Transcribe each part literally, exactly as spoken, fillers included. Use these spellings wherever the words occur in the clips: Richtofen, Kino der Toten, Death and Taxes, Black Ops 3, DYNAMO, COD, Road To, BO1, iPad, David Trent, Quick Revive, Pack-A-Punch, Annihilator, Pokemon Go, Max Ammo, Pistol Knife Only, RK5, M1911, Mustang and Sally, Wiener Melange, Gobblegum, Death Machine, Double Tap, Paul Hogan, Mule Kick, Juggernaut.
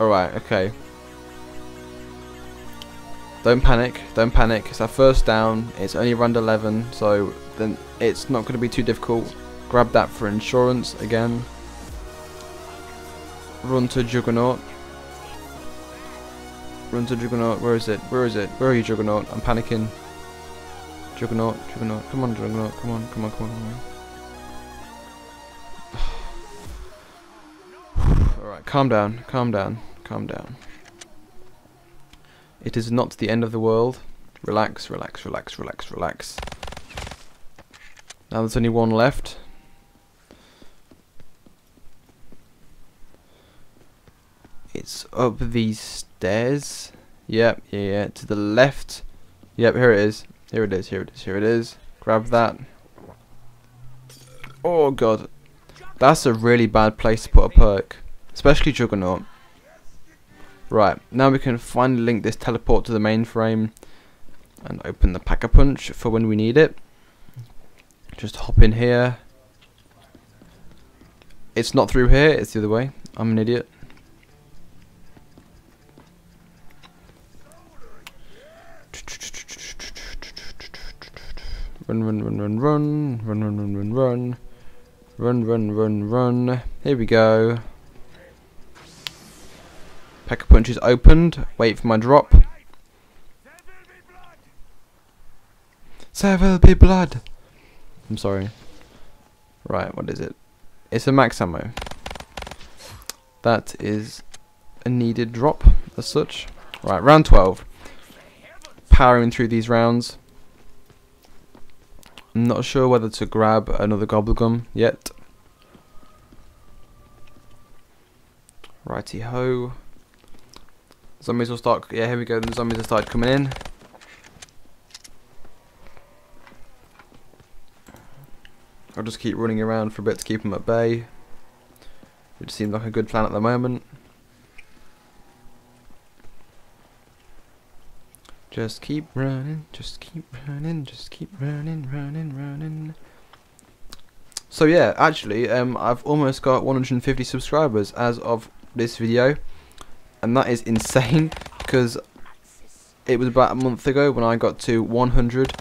Alright, okay. Don't panic, don't panic. It's our first down. It's only round eleven, so then it's not going to be too difficult. Grab that for insurance again. Run to Juggernaut. Run to Juggernaut. Where is it? Where is it? Where are you, Juggernaut? I'm panicking. Juggernaut, Juggernaut. Come on, Juggernaut. Come on, come on, come on. Come on. Alright, calm down, calm down, calm down. It is not the end of the world. Relax, relax, relax, relax, relax. Now there's only one left. It's up these stairs. Yep, yeah, yeah, to the left. Yep, here it is. Here it is, here it is, here it is. Grab that. Oh god. That's a really bad place to put a perk. Especially Juggernaut. Right, now we can finally link this teleport to the mainframe and open the Pack-A-Punch for when we need it. Just hop in here. It's not through here, it's the other way. I'm an idiot. Run, run, run, run, run. Run, run, run, run, run. Run, run, run, run. Here we go. Pack-A-Punch is opened. Wait for my drop. There will be blood. I'm sorry. Right, what is it? It's a Max Ammo. That is a needed drop, as such. Right, round twelve. Powering through these rounds. I'm not sure whether to grab another Gobblegum yet. Righty ho. Zombies will start. Yeah, here we go. The zombies have started coming in. I'll just keep running around for a bit to keep them at bay. Which seems like a good plan at the moment. Just keep running, just keep running, just keep running, running, running. So yeah, actually, um, I've almost got one hundred fifty subscribers as of this video. And that is insane, because it was about a month ago when I got to one hundred,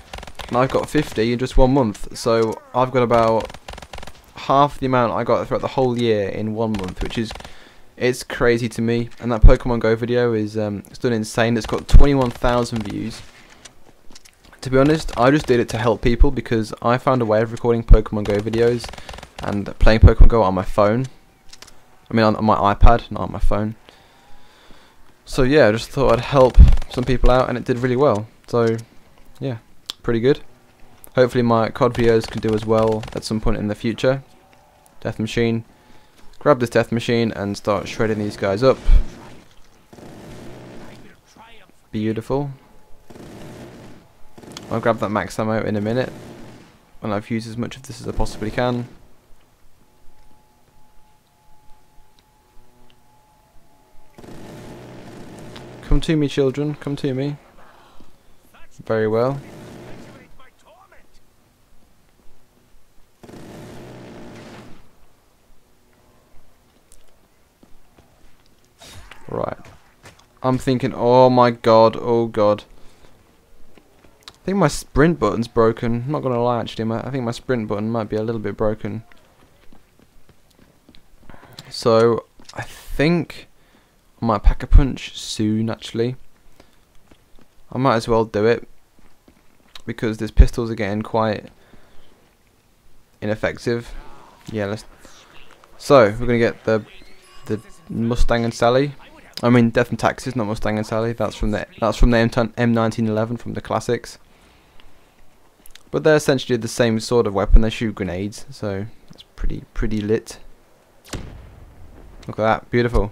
and I've got fifty in just one month. So I've got about half the amount I got throughout the whole year in one month, which is it's crazy to me. And that Pokemon Go video is um, it's done insane. It's got twenty-one thousand views. To be honest, I just did it to help people because I found a way of recording Pokemon Go videos and playing Pokemon Go on my phone. I mean, on, on my iPad, not on my phone. So yeah, I just thought I'd help some people out, and it did really well. So yeah, pretty good. Hopefully my C O D videos can do as well at some point in the future. Death Machine. Grab this Death Machine and start shredding these guys up. Beautiful. I'll grab that Max Ammo in a minute, and I've used as much of this as I possibly can. Come to me, children, come to me. Very well. Right. I'm thinking, oh my god, oh god. I think my sprint button's broken. I'm not gonna lie, actually, I think my sprint button might be a little bit broken. So, I think I might Pack-A-Punch soon, actually. I might as well do it because these pistols are getting quite ineffective. Yeah, let's. So we're gonna get the the Mustang and Sally. I mean, Death and Taxes, not Mustang and Sally. That's from the that's from the M nineteen eleven from the classics. But they're essentially the same sort of weapon. They shoot grenades, so it's pretty pretty lit. Look at that, beautiful.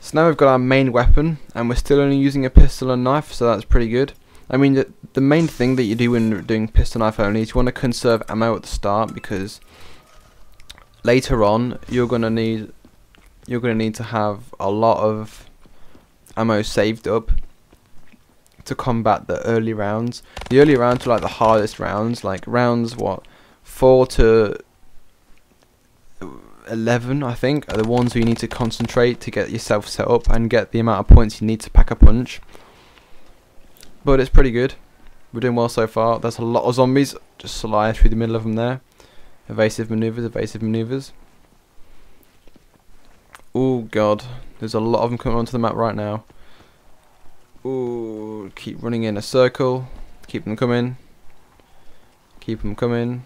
So now we've got our main weapon, and we're still only using a pistol and knife, so that's pretty good. I mean, the, the main thing that you do when doing pistol knife only is you want to conserve ammo at the start, because later on you're gonna need you're gonna need to have a lot of ammo saved up to combat the early rounds. The early rounds are like the hardest rounds, like rounds what four to eleven, I think, are the ones where you need to concentrate to get yourself set up and get the amount of points you need to pack a punch. But it's pretty good. We're doing well so far. There's a lot of zombies. Just slide through the middle of them there. Evasive maneuvers, evasive maneuvers. Oh god, there's a lot of them coming onto the map right now. Ooh, keep running in a circle. Keep them coming. Keep them coming.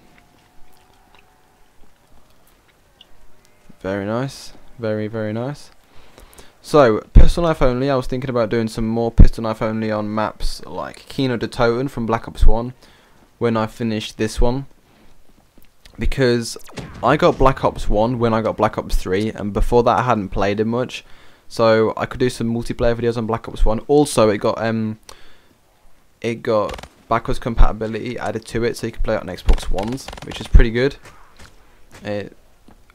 Very nice. Very, very nice. So, Pistol Knife Only. I was thinking about doing some more Pistol Knife Only on maps like Kino der Toten from Black Ops one when I finish this one. Because I got Black Ops one when I got Black Ops three, and before that I hadn't played it much. So I could do some multiplayer videos on Black Ops one. Also, it got um, it got backwards compatibility added to it, so you can play it on Xbox Ones, which is pretty good. It,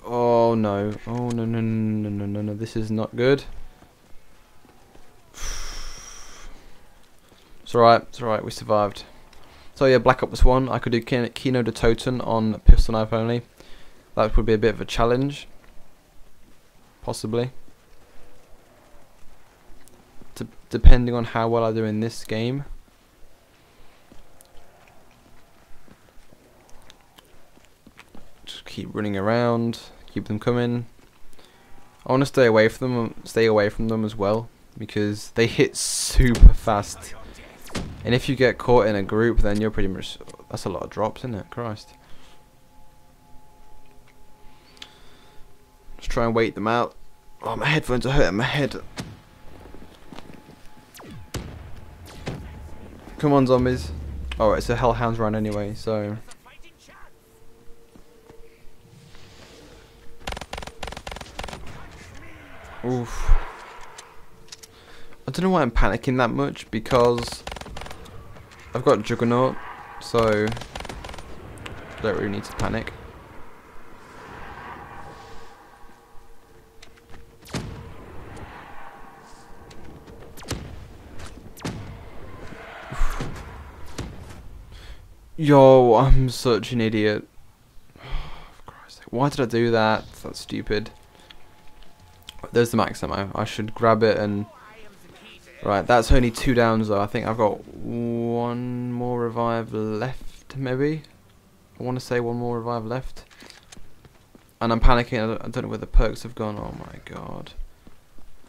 oh no, oh no no no no no no, this is not good. It's alright, it's alright, we survived. So yeah, Black Ops one, I could do Kino der Toten on Pistol Knife Only. That would be a bit of a challenge, possibly. D depending on how well I do in this game. Just keep running around, keep them coming. I want to stay away from them, stay away from them as well, because they hit super fast. And if you get caught in a group, then you're pretty much, that's a lot of drops, isn't it? Christ. Just try and wait them out. Oh, my headphones are hurting my head. Come on, zombies. Oh, it's a hellhound's run anyway, so. Oof. I don't know why I'm panicking that much, because I've got Juggernaut, so I don't really need to panic. Yo, I'm such an idiot. Oh, for Christ's sake. Why did I do that? That's stupid. There's the Max Ammo. I should grab it and... Right, that's only two downs though. I think I've got one more revive left, maybe. I want to say one more revive left. And I'm panicking. I don't know where the perks have gone. Oh my god.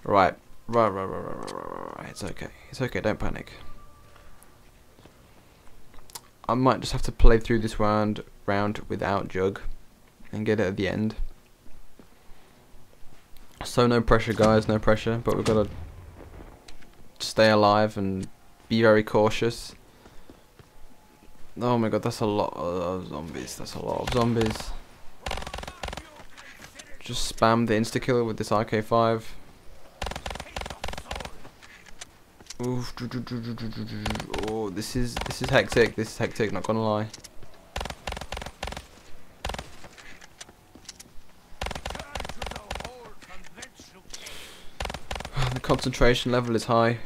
Right, right, right, right, right, right, right, right. It's okay. It's okay. Don't panic. I might just have to play through this round round without Jug and get it at the end. So no pressure, guys. No pressure. But we've got to stay alive and be very cautious. Oh my god, that's a lot of zombies. That's a lot of zombies. Just spam the insta killer with this R K five. Oof. Oh, this is this is hectic. This is hectic. Not gonna lie. The concentration level is high.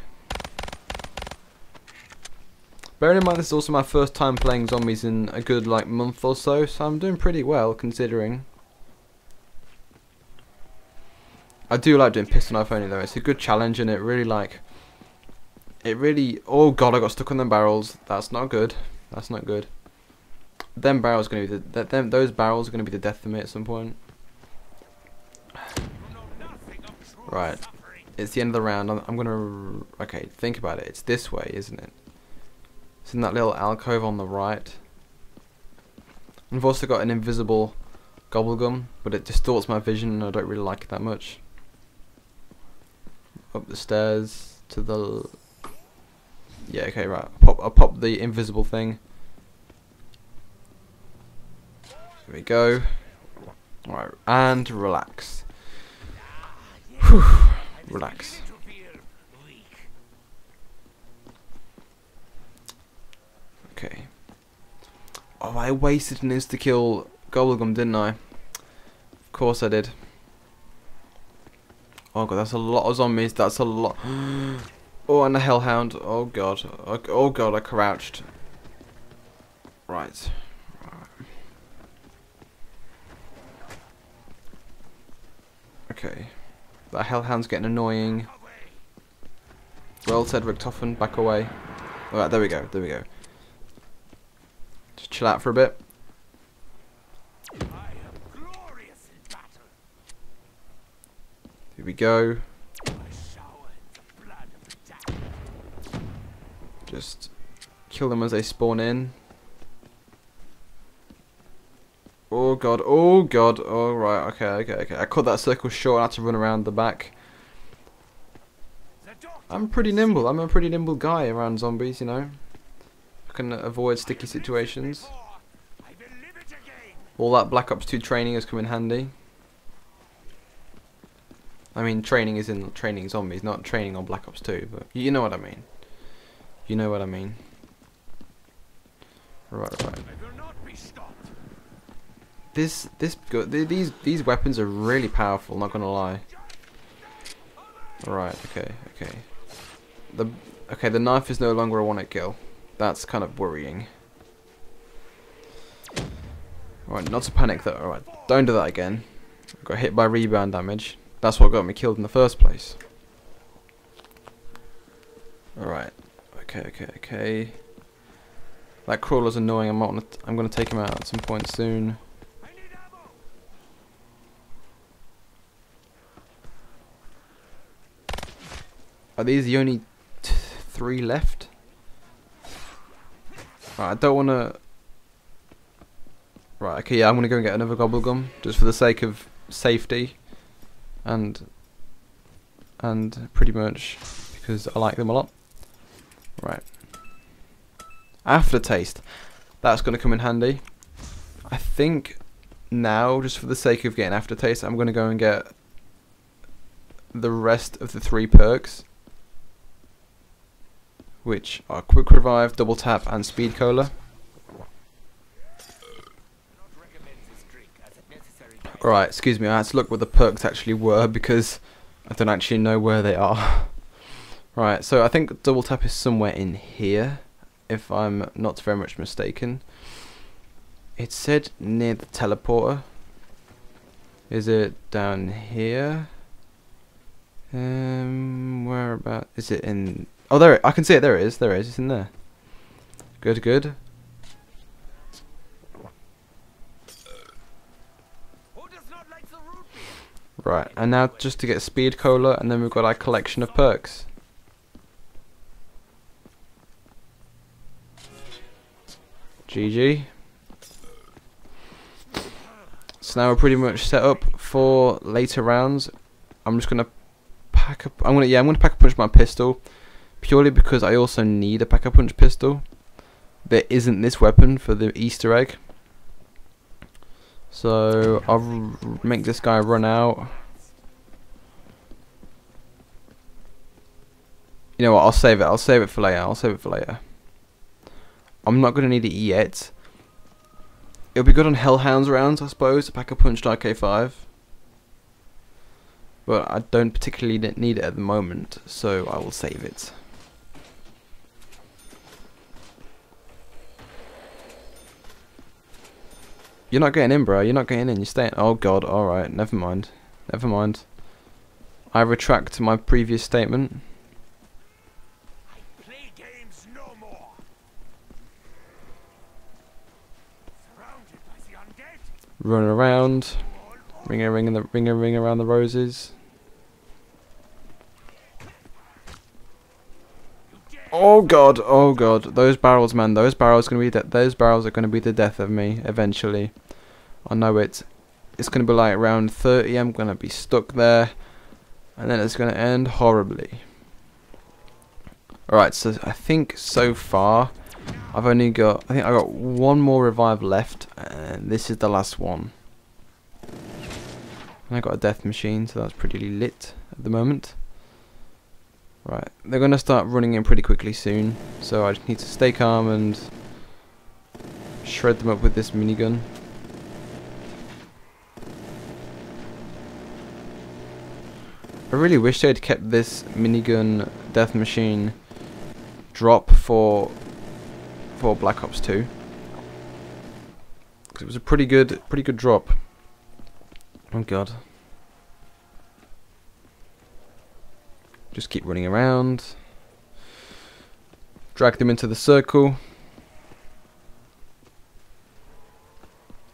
Bearing in mind this is also my first time playing zombies in a good like month or so, so I'm doing pretty well considering. I do like doing Pistol Knife Only though, it's a good challenge and it really like it really oh god, I got stuck on them barrels. That's not good. That's not good. Them barrels gonna be the that them those barrels are gonna be the death of me at some point. Right. It's the end of the round. I'm, I'm gonna okay, think about it. It's this way, isn't it? It's in that little alcove on the right. I've also got an invisible Gobblegum, but it distorts my vision and I don't really like it that much. Up the stairs to the... Yeah, okay, right. I'll pop, I'll pop the invisible thing. There we go. Alright, and relax. Whew, relax. Okay. Oh, I wasted an insta-kill Gobblegum, didn't I? Of course I did. Oh god, that's a lot of zombies. That's a lot. Oh, and a hellhound. Oh god. Oh god, I crouched. Right. Okay. That hellhound's getting annoying. Well said, Richtofen, back away. Alright, there we go, there we go. Just chill out for a bit. Here we go. Just kill them as they spawn in. Oh god, oh god, oh right, okay, okay, okay. I cut that circle short and had to run around the back. I'm pretty nimble, I'm a pretty nimble guy around zombies, you know. I can avoid sticky situations. All that Black Ops two training has come in handy. I mean, training is in training zombies, not training on Black Ops two, but you know what I mean. You know what I mean. Right, right. This, this, these, these weapons are really powerful. Not gonna lie. All right. Okay. Okay. The okay. The knife is no longer a one-hit kill. That's kind of worrying. All right. Not to panic though. All right. Don't do that again. Got hit by rebound damage. That's what got me killed in the first place. All right. Okay, okay, okay. That crawler's annoying. I'm not gonna t I'm gonna take him out at some point soon. Are these the only t three left? Right, I don't wanna. Right, okay, yeah, I'm gonna go and get another Gobblegum just for the sake of safety, and and pretty much because I like them a lot. Right. Aftertaste. That's going to come in handy. I think now, just for the sake of getting Aftertaste, I'm going to go and get the rest of the three perks, which are Quick Revive, Double Tap, and Speed Cola. Alright, excuse me, I had to look what the perks actually were because I don't actually know where they are. Right, so I think Double Tap is somewhere in here, if I'm not very much mistaken. It said near the teleporter. Is it down here? Um, where about? Is it in? Oh, there! It, I can see it. There it is. There it is. It's in there. Good, good. Right, and now just to get Speed Cola, and then we've got our collection of perks. G G. So now we're pretty much set up for later rounds. I'm just gonna pack up. I'm gonna yeah. I'm gonna Pack-A-Punch my pistol purely because I also need a Pack-A-Punch pistol. There isn't this weapon for the Easter egg, so I'll make this guy run out. You know what? I'll save it. I'll save it for later. I'll save it for later. I'm not going to need it yet. It'll be good on Hellhounds rounds, I suppose, to Pack-A-Punch R K five. But I don't particularly need it at the moment, so I will save it. You're not getting in, bro. You're not getting in. You're staying. Oh, God. Alright. Never mind. Never mind. I retract my previous statement. Run around, ring a ring in the ring a ring around the roses. Oh god, oh god, those barrels, man, those barrels are gonna be that. Those barrels are gonna be the death of me eventually. I know it. It's gonna be like round thirty. I'm gonna be stuck there, and then it's gonna end horribly. All right, so I think so far. I've only got, I think I got one more revive left, and this is the last one. And I got a death machine, so that's pretty lit at the moment. Right, they're going to start running in pretty quickly soon, so I just need to stay calm and shred them up with this minigun. I really wish they'd kept this minigun death machine drop for for Black Ops two, because it was a pretty good pretty good drop. Oh god, Just keep running around. Drag them into the circle.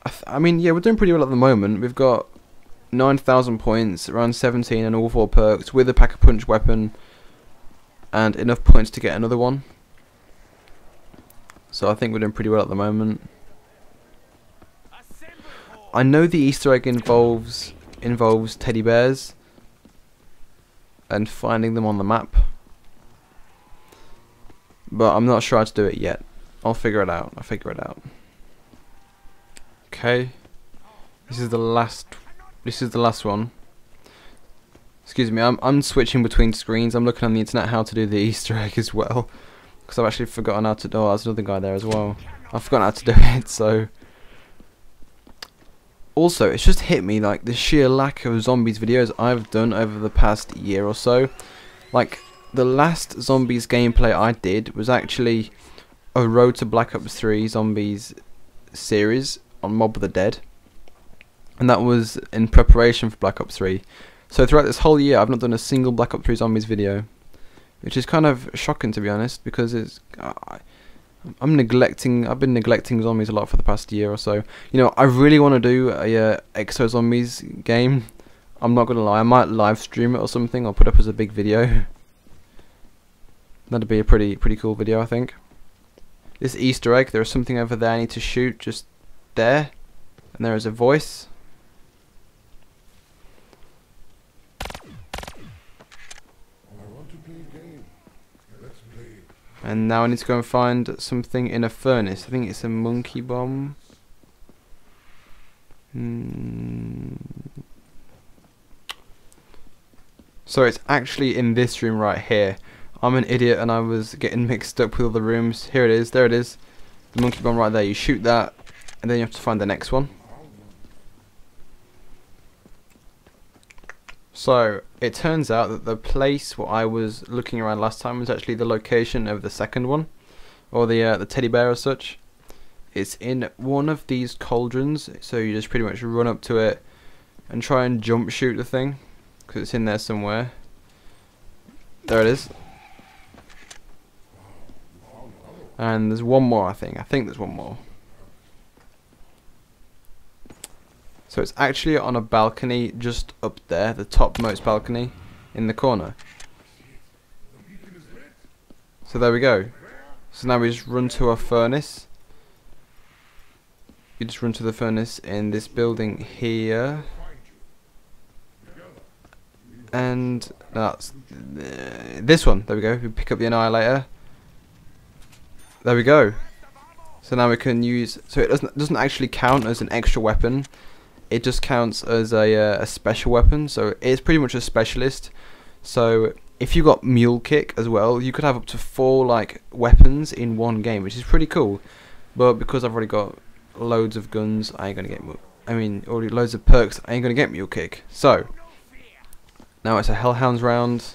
I, th I mean, yeah, we're doing pretty well at the moment. We've got nine thousand points, around seventeen and all four perks with a Pack-A-Punch weapon and enough points to get another one. So I think we're doing pretty well at the moment. I know the Easter egg involves involves teddy bears and finding them on the map, but I'm not sure how to do it yet. I'll figure it out. I'll figure it out. Okay, this is the last. This is the last one. Excuse me. I'm I'm switching between screens. I'm looking on the internet how to do the Easter egg as well, because I've actually forgotten how to do. Oh, there's another guy there as well. I've forgotten how to do it. So. Also, it's just hit me, like, the sheer lack of zombies videos I've done over the past year or so. Like, the last zombies gameplay I did was actually a Road to Black Ops three zombies series on Mob of the Dead. And that was in preparation for Black Ops three. So throughout this whole year, I've not done a single Black Ops three zombies video. Which is kind of shocking, to be honest, because it's... Uh, I'm neglecting. I've been neglecting zombies a lot for the past year or so. You know, I really want to do a uh, Exo Zombies game. I'm not gonna lie. I might live stream it or something, or put up as a big video. That'd be a pretty pretty cool video, I think. This Easter egg. There is something over there I need to shoot. Just there, and there is a voice. And now I need to go and find something in a furnace. I think it's a monkey bomb. Mm. So it's actually in this room right here. I'm an idiot and I was getting mixed up with all the rooms. Here it is. There it is. The monkey bomb right there. You shoot that and then you have to find the next one. So it turns out that the place where I was looking around last time was actually the location of the second one, or the uh, the teddy bear as such. It's in one of these cauldrons, so you just pretty much run up to it and try and jump shoot the thing, because it's in there somewhere. There it is. And there's one more, I think. I think there's one more. So it's actually on a balcony just up there, the topmost balcony in the corner. So there we go. So now we just run to a furnace. You just run to the furnace in this building here. And that's this one. There we go. We pick up the Annihilator. There we go. So now we can use... So it doesn't, doesn't actually count as an extra weapon. It just counts as a, uh, a special weapon, so it's pretty much a specialist. So if you got Mule Kick as well, you could have up to four like weapons in one game, which is pretty cool. But because I've already got loads of guns, I ain't gonna get. I mean, already loads of perks, I ain't gonna get Mule Kick. So now it's a Hellhounds round.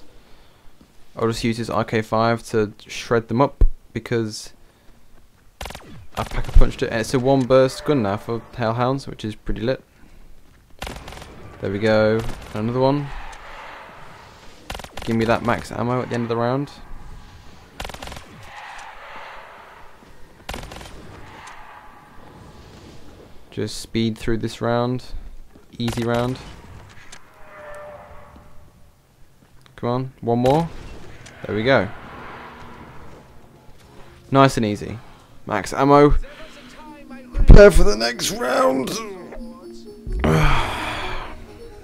I'll just use this R K five to shred them up because I've Pack-A-Punched it, and it's a one-burst gun now for Hellhounds, which is pretty lit. There we go, another one. Give me that max ammo at the end of the round. Just speed through this round. Easy round. Come on, one more. There we go. Nice and easy. Max ammo. Prepare for the next round.